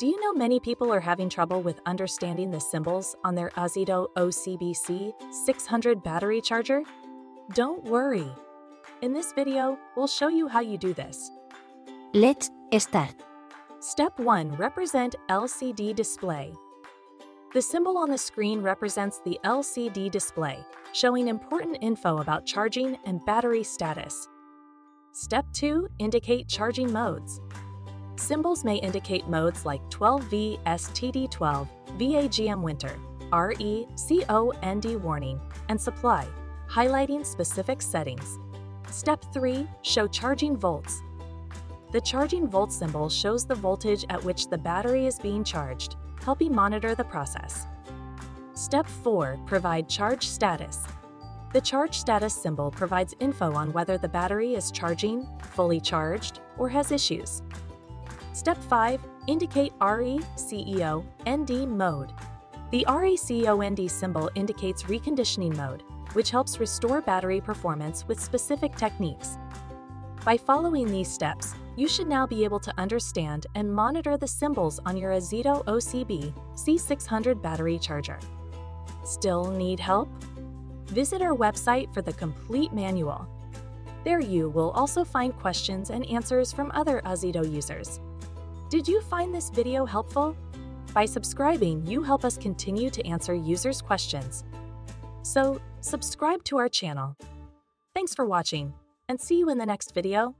Do you know many people are having trouble with understanding the symbols on their Ozito OCBC 600 battery charger? Don't worry. In this video, we'll show you how you do this. Let's start. Step 1. Represent LCD display. The symbol on the screen represents the LCD display, showing important info about charging and battery status. Step 2. Indicate charging modes. Symbols may indicate modes like 12V STD12, VAGM Winter, RECOND warning, and supply, highlighting specific settings. Step 3. Show charging volts. The charging volt symbol shows the voltage at which the battery is being charged, helping monitor the process. Step 4. Provide charge status. The charge status symbol provides info on whether the battery is charging, fully charged, or has issues. Step 5. Indicate RECOND mode. The RECOND symbol indicates reconditioning mode, which helps restore battery performance with specific techniques. By following these steps, you should now be able to understand and monitor the symbols on your Ozito OCBC 600 battery charger. Still need help? Visit our website for the complete manual. There you will also find questions and answers from other Ozito users. Did you find this video helpful? By subscribing, you help us continue to answer users' questions. So, subscribe to our channel. Thanks for watching, and see you in the next video.